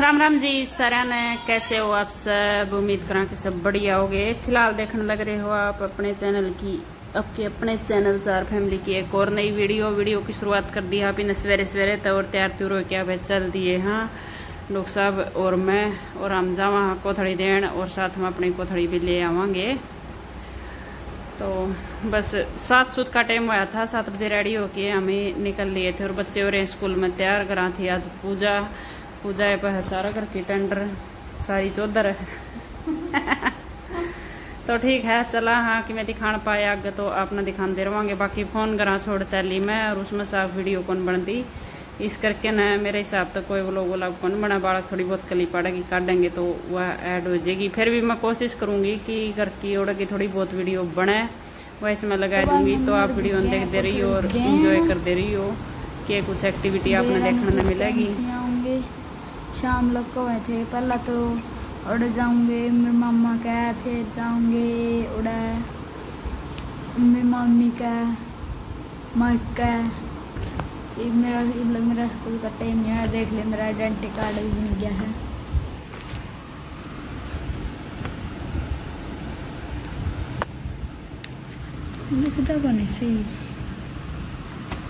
राम राम जी सारा ने, कैसे हो आप सब। उम्मीद करा कि सब बढ़िया हो गए। फिलहाल देखने लग रहे हो आप अपने चैनल चार फैमिली की एक और नई वीडियो की शुरुआत कर दी है आप इन्हें सवेरे तो और तैयार त्यूर हो क्या चल दिए। हाँ डॉक्टर साहब और मैं और हम जावा कोथड़ी देन और साथ में अपनी कोथड़ी भी ले आवांगे। तो बस 7 सूत का टाइम आया था, 7 बजे रेडी होके हमें निकल लिए थे और बच्चे और स्कूल में तैयार करा थी। आज पूजा है पर सारा घर की टेंडर सारी चौधर तो ठीक है चला। हाँ कि मैं दिखान पाया आगे तो आप ना दिखान दे रवांगे। बाकी फ़ोन करा छोड़ चली मैं और उसमें साफ वीडियो कौन बनती इस करके ना मेरे हिसाब तक कोई लोग वालों कौन बना बालक थोड़ी बहुत कली पड़ेगी काटेंगे तो वह ऐड हो जाएगी। फिर भी मैं कोशिश करूँगी कि घर की ओर की थोड़ी बहुत वीडियो बने वैसे मैं लगा दूँगी। तो आप वीडियो देख दे रही हो और इन्जॉय कर दे रही हो कि कुछ एक्टिविटी आपने देखने में मिलेगी। शाम लोग को हुए थे पहला तो उड़ जाऊंगे मेरी मम्मा का, फिर जाऊंगे उड़ा मेरी मम्मी का माइक का। मेरा स्कूल का टाइम नहीं है, देख ले मेरा आइडेंटिटी कार्ड भी मिल गया है। दिखता कौन है सही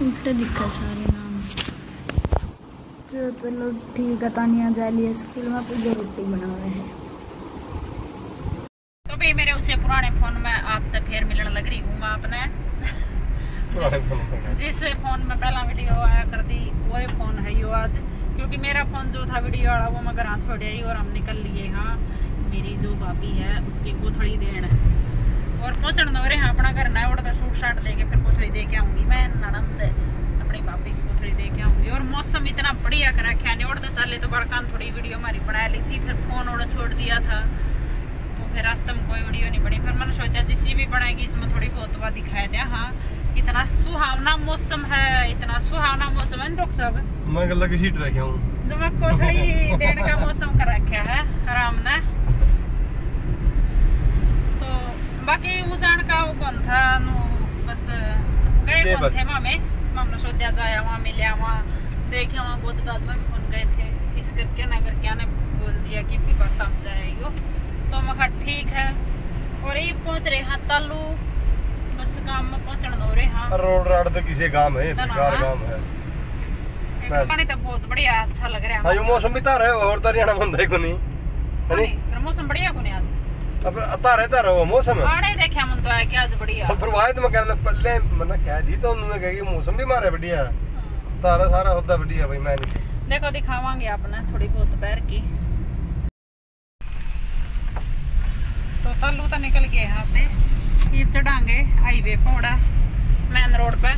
उल्टा दिखा सारे नाम जो। तो लोग ठीक है तानिया जा लिए स्कूल में पूजा रोटी बना रहे हैं। तो भाई मेरे उसे पुराने फोन में आप तो फिर मिलने लग रही हूँ मैं अपने जिस फोन में पहला वीडियो आया कर दी वही फोन है यो आज, क्योंकि मेरा फोन जो था वीडियो वाला वो मैं घर छोड़ आई और हम निकल लिए। हाँ मेरी जो भाभी है उसकी कोथड़ी देन और पहुँचण दो रहे हैं अपना घर ना उड़ता सूट शाट लेके फिर कोथड़ी दे के आऊँगी मैं नड़ंद अपनी भाभी की कोथड़ी दे के आऊँगी। और मौसम इतना बढ़िया कर रखा है और चले तो बड़कान थोड़ी वीडियो हमारी बना ली थी फिर फोन और छोड़ दिया था तो फिर रास्ते में कोई वीडियो नहीं बनी। फिर मैंने सोचा जिसी भी बनाएगी इसमें थोड़ी बहुत बात दिखाया दिया। हाँ इतना सुहावना मौसम है, इतना सुहावना मौसम है डॉक्टर साहब मैं गला की सीट रखा हूँ जब कोथड़ी देने का मौसम कर रखा है आराम ने। तो बाकी वो जान का वो कौन था बस गए कौन थे मामे हमने सोचा जाया वहाँ मिले वहाँ देखे वहाँ गोद गाद में भी कौन गए थे इस करके ना करके आने बोल दिया कि फिर आप जाएगी तो मैं कहा ठीक है। और ये पहुँच रहे हैं तालू बस काम में पहुँचण हो रहे हैं रोड राड तो किसी काम है पानी तो बहुत बढ़िया अच्छा लग रहा है। मौसम भी तार है और तारियाना बंद है को नहीं मौसम बढ़िया को नहीं आज अब तारे तारे वो मौसम है देखा मन तो है क्या आज बढ़िया तो प्रवाहित में कहना पल्ले मना कह दी तो उन्होंने कह कि मौसम भी मारे बढ़िया तारा सारा होता बढ़िया भाई। मैं नहीं देखो दिखावांगे आपने थोड़ी बहुत पैर की तो तल्लू तो निकल गए यहाँ पे ईप चढ़ांगे हाईवे पौड़ा मेन रोड पे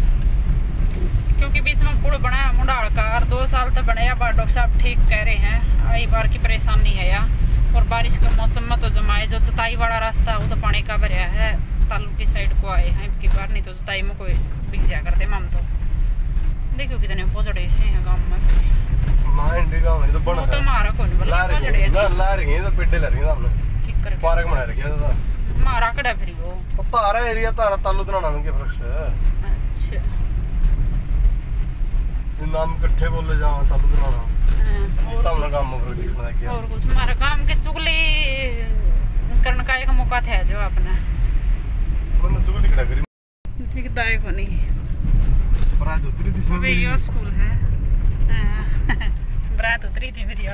क्योंकि बीच में पुल बनाया मुंडाल का और 2 साल तक बनाया बा डॉक्टर साहब ठीक कह रहे हैं आई बार की परेशानी है यार। और बारिश के मौसम में तो जमाए जो चताई वाला रास्ता वो तो पानी का भरा है तालू की साइड को आए हैं कि बार नहीं तो चताई में कोई बिक जा करते माम तो देखो कितने पोजड़े से हैं गांव में तो मारा कौन बोला पोजड़े ला रही है तो पेटे ला रही है हमने ठीक कर पार्क बना रखा था मारा कड़ा फिर वो पता आ रहा है एरिया तारा तालू तो नाम के फर्क है। अच्छा ये नाम इकट्ठे बोले जाओ तालू तो नाम और कुछ मारा काम के चुगली करने का एक मौका था जो आपने को नहीं अभी यो स्कूल है बरात उतरी थी मेरी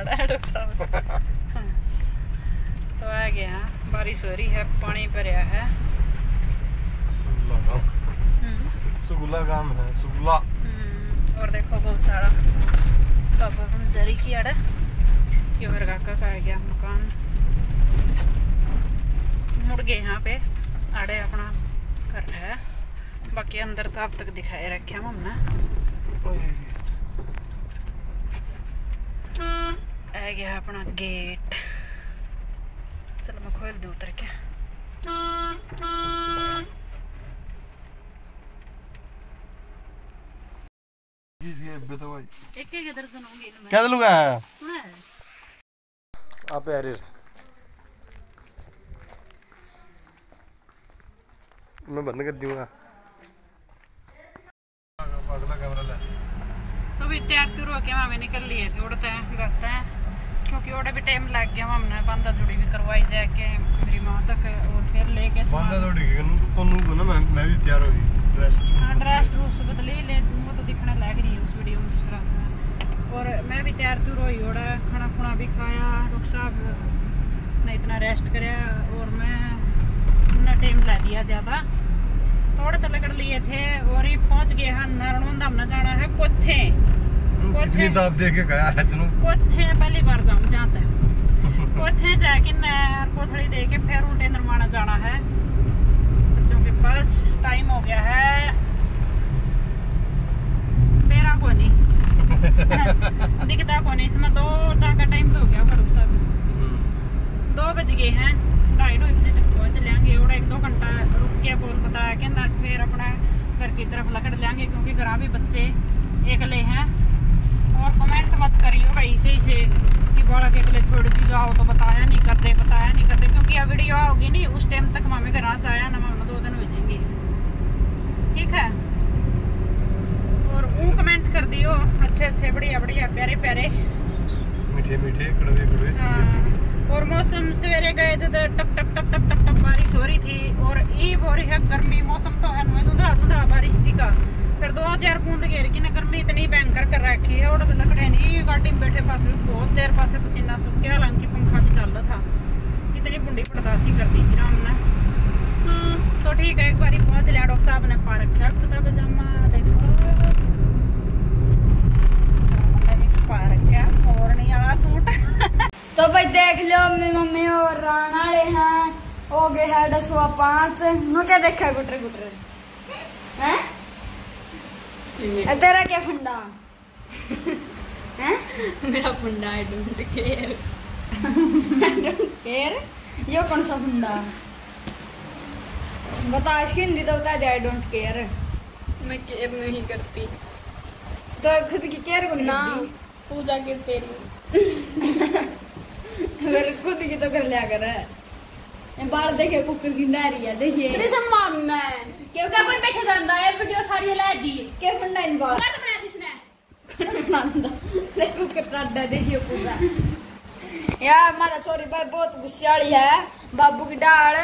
तो आ गया बारिश हो रही है पानी भरा है सुगला काम है सुगला। और देखो गौशाला तो हम जरी की आड़ा ये मेरे काका का आ गया मकान मुड़ गए यहाँ पे आड़े अपना घर है। बाकी अंदर तो आप तक दिखाए रखे हम आ गया अपना गेट चलो मैं खोल दू उतर के एक दर्जन होंगे इनमें क्या लुगा है आप यार मैं बंद कर दूंगा अगला कैमरा ले तो भी तैयार तुर हो के हमें निकल लिए थे उड़ते हैं करते हैं थोड़ा भी टाइम लग गया हमने बांधा जोड़ी भी करवाई जाके मेरी मां तक और फिर लेके बांधा जोड़ी कोनु को ना मैं भी तैयार हो गई ड्रेस रूप बदली ले वो तो दिखने लग रही है उस वीडियो में दूसरा और मैं भी तैयार दूर हुई और खाना खुना भी खाया डॉक्टर साहब ने इतना रेस्ट कराया और मैं ना टाइम ला दिया ज़्यादा थोड़े तो लकड़ लिए थे और ये पहुँच गए हैं नारायण धाम न जाना है कोथे कितनी दाब देके गया है तुम कोथे पहली बार जाऊँ जाता है कोथे जाके मैं कोथड़ी देके फिर उल्टे निर्माणा जाना है बच्चों के पास टाइम हो गया है मेरा को नहीं दिखता को नहीं इसमें दो तक का टाइम तो हो गया होगा सब 2 बज गए हैं 2:30 बजे तक पहुँच लेंगे और 1-2 घंटा रुक के बोल बताया कि ना फिर अपना घर की तरफ लकड़ लेंगे क्योंकि घर भी बच्चे एकले हैं और कमेंट मत करियो भाई से कि बड़ा के लिए छोड़ दी जाओ तो बताया नहीं करते क्योंकि यह वीडियो आओगी नहीं उस टाइम तक मामे घर जाया ना मामा 2 दिन हो जाएंगे ठीक है और वो कमेंट कर दियो अच्छे बढ़िया प्यारे मीठे कड़वे और मौसम सवेरे गए जब टप टप बारिश हो रही थी और ये हो रही है गर्मी मौसम तो है धुंधला बारिश सी का फिर 2000 पौंद घेर की ना गर्मी इतनी भयंकर कर रखी है और लकड़े नहीं गाड़ी में बैठे पास में बहुत देर पास पसीना सूख गया हालांकि पंखा भी चल रहा था इतनी बुंडी बर्दाश्त कर दी थी हमने तो ठीक है एक बार पहुँच लिया डॉक्टर साहब ने पा रखा कुर्ता पजामा देखो पा रखा और नहीं आला सूट तो भाई देख लो मम्मी और राणा हैं हो गए है 10:05 नु क्या देखा गुटरे हैं तेरा क्या फंडा मेरा फंडा आई डोंट केयर ये कौन सा फंडा बता इसकी हिंदी तो बता दे आई डोंट केयर मैं केयर नहीं करती तो खुद की केयर करती ना पूजा के तेरी मेरे खुद की तो कर लिया कर बाहर देखे कुकर की डायरी है देखिए सम्मान में क्यों क्या कोई बैठा जांदा है वीडियो सारी ला दी के फंडा इन बात मत बना दिसने फंडा देखो कितना डा देखिए पूरा यार हमारा छोरी भाई बहुत गुस्सेवाली है बाबू की डाल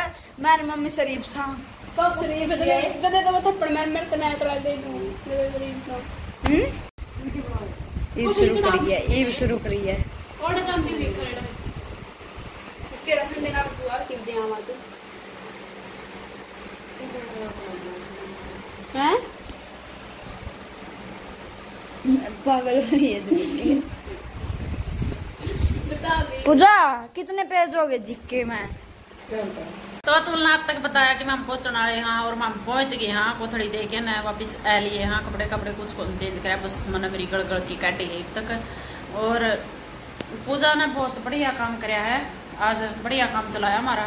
मेरी मम्मी शरीफ सा तो शरीफ दे दे तो थप्पड़ मार मेरे को ना थोड़ा दे दूं मेरे शरीफ को ये शुरू करिए और जल्दी देख कर के रसन देगा बुआ के दे आवा तो हैं पागल हो रही है जी बता दे पूजा कितने पेज हो गए जिक्के में तो तुलना अब तक बताया कि हम पहुंचने वाले हैं और हम पहुंच गए हैं कोथड़ी देके ना वापस आ लिए हैं कपड़े कुछ चेंज करा बस मन मेरी गड़गड़ की काटी गई अब तक और पूजा ने बहुत बढ़िया काम कराया है आज बढ़िया काम चलाया हमारा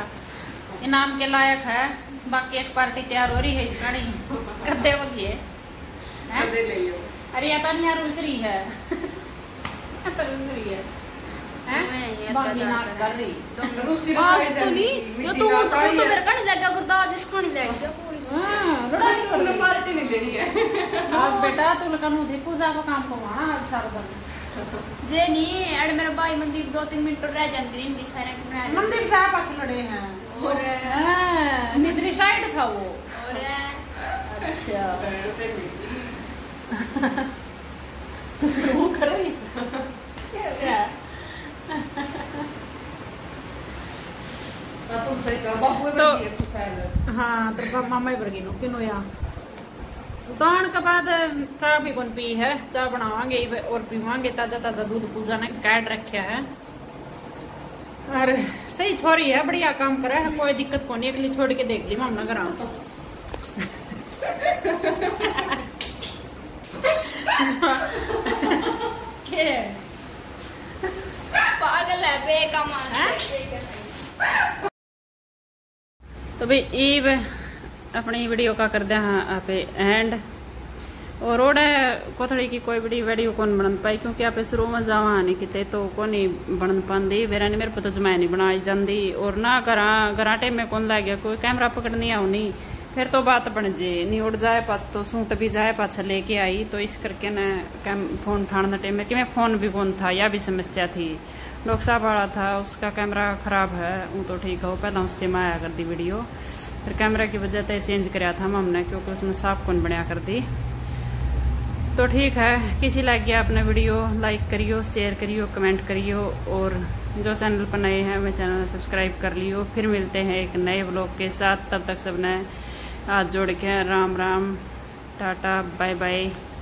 इनाम के लायक है बाकी एक पार्टी तैयार हो रही है इसका नहीं कदे होगी अरे या नहीं यार उसरी है बेटा तू पूजा को काम करवाना जे नहीं अड़ मेरा भाई मंदीप 2-3 मिनट रह जाती रही इनकी सारे की बना मंदीप साहब पास लड़े हैं और निद्री साइड था वो और अच्छा वो कर रही क्या तो तुम सही का बाबू तो हां तो मामा ही बरगी नो किनो या उतान के बाद चाय भी कौन पी है चाय बनावांगे और पीवांगे ताज़ा दूध पूजा ने काट रखा है और सही छोरी है बढ़िया काम करे है कोई दिक्कत को नहीं अगली छोड़ के देख ली मामना करा पागल है बेकमान तो भाई ईब अपनी वीडियो का कर दिया आप एंड और रोड कोथड़ी की कोई बड़ी वीडियो कौन बन पाई क्योंकि आप शुरू में जावा नहीं किते तो को नहीं बन पाती मेरा नहीं मेरे पता तो जमाया नहीं बनाई जाती और ना घरा टाइम में कौन ला गया कोई कैमरा पकड़नी आओ नहीं फिर तो बात बन जे नहीं उड़ जाए पास तो सूट भी जाए पास लेके आई तो इस करके ना फोन उठाने टाइम में कि मैं फोन भी कौन था यह भी समस्या थी नक्शा पड़ा था, उसका कैमरा खराब है। वो तो ठीक हो, पहले उससे माया कर दी वीडियो, फिर कैमरा की वजह से चेंज कराया था हमने, क्योंकि उसमें साफ कौन बनाया कर दी। तो ठीक है, किसी लाइक गया अपना वीडियो लाइक करियो, शेयर करियो, कमेंट करियो, और जो चैनल पर नए हैं वह चैनल सब्सक्राइब कर लियो। फिर मिलते हैं एक नए ब्लॉग के साथ, तब तक सबने हाथ जोड़ के Ram Ram, tata, bye bye.